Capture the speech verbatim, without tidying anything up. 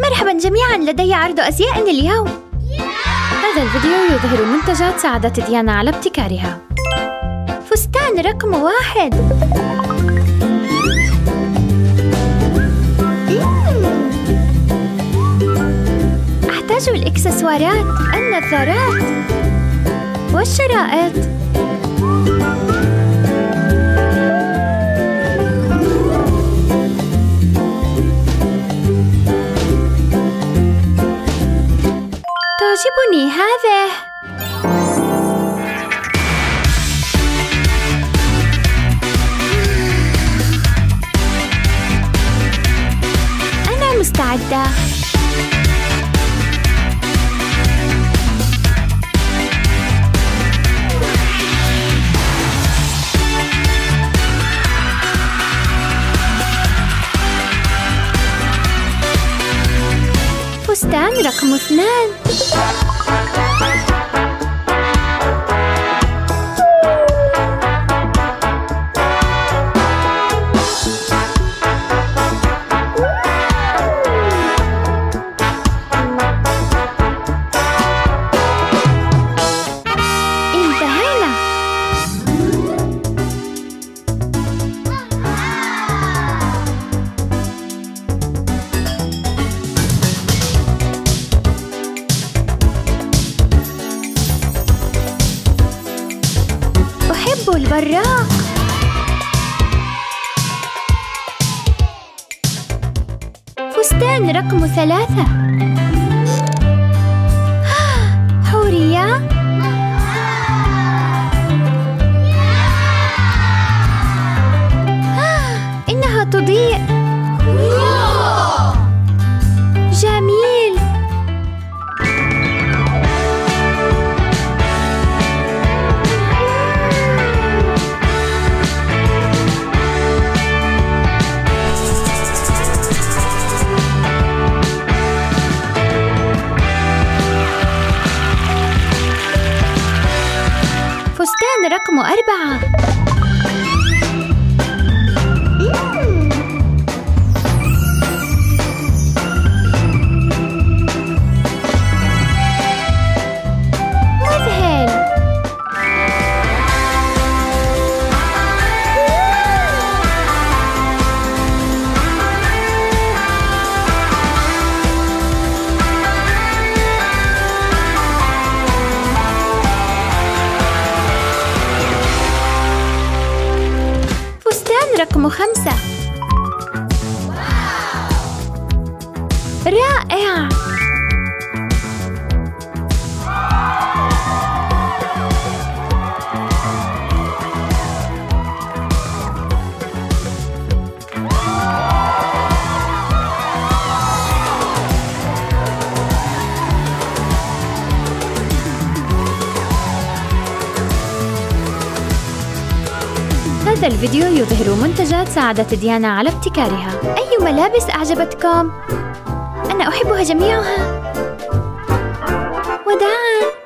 مرحبا جميعا، لدي عرض أزياء اليوم. هذا الفيديو يظهر منتجات ساعدت ديانا على ابتكارها. فستان رقم واحد. أحتاج الإكسسوارات، النظارات والشرائط. تعجبني هذه. أنا مستعدة. فستان رقم اثنان. البراق. فستان رقم ثلاثة. حورية. إنها تضيء. جميل. رقم أربعة. مذهل. رقم خمسة. رائع. هذا الفيديو يظهر منتجات ساعدت ديانا على ابتكارها. أي ملابس أعجبتكم؟ أنا أحبها جميعها. وداعاً.